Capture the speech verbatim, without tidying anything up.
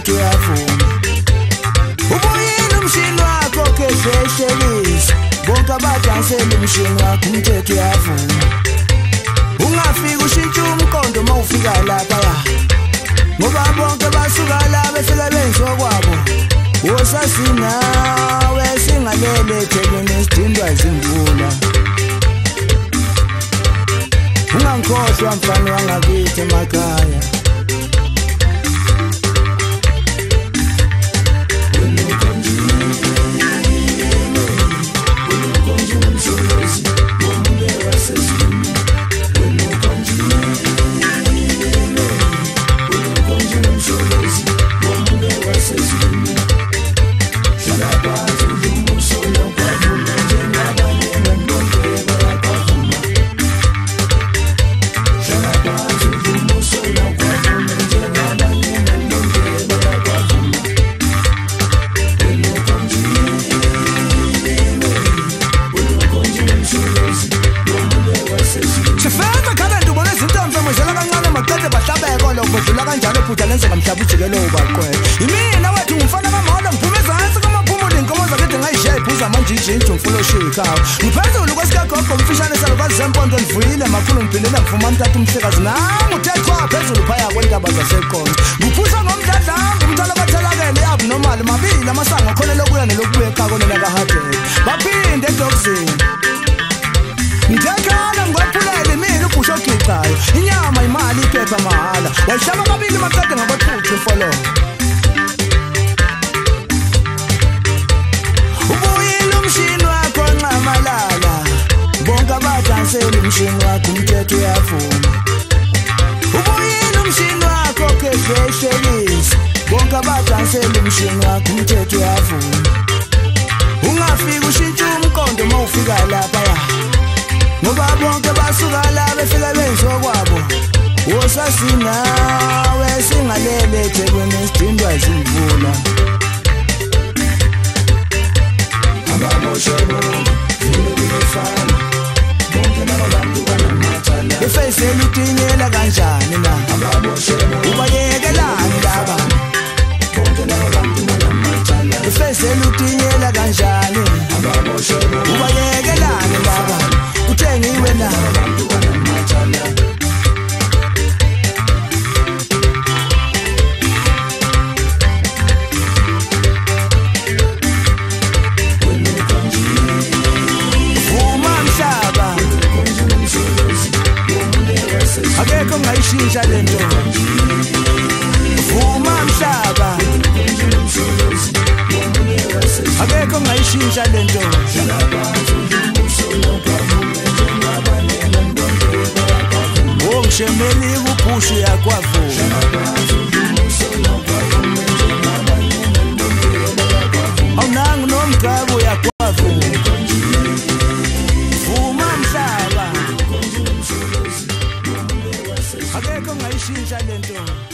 yetu yafu Umuhinu mshinu wako keseshelis Bonka bata nsemi mshinu wako mtetu yafu Ungafigu shichu mkondo maufiga lataya Ngoba bonka basuga lawe sila bensu wabo Wosa sina we singa lele chegini stindwa zingula Unga nkoswa mfano wanga vite makaya I can't come, I see you,